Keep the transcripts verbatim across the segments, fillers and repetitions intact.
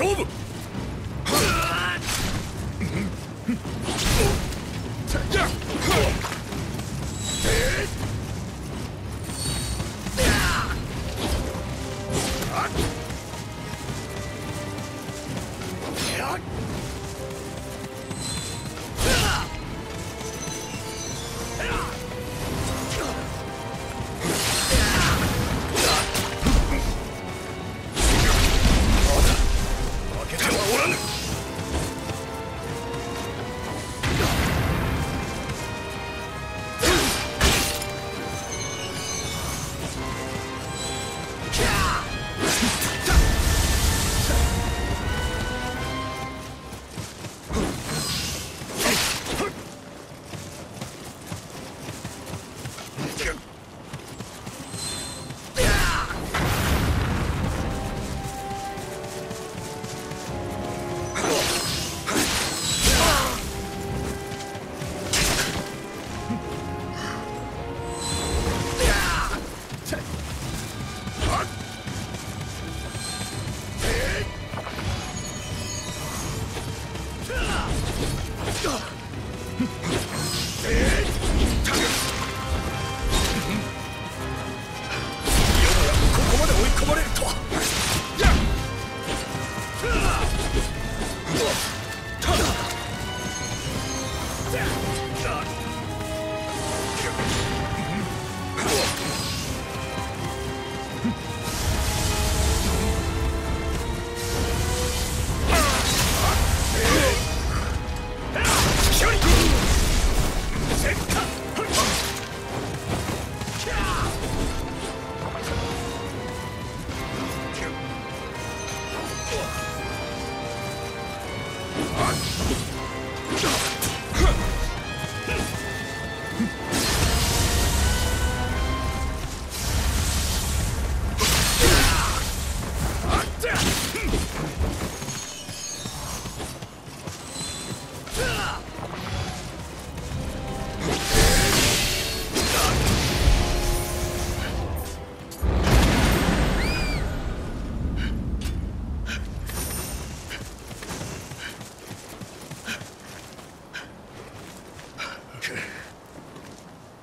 勝負。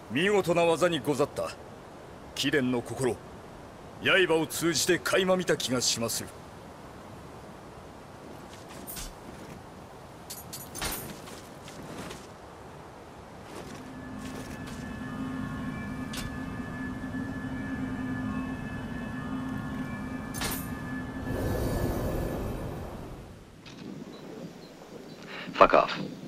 見事な技にござった。貴殿の心、刃を通じて垣間見た気がしまする。Fuck off.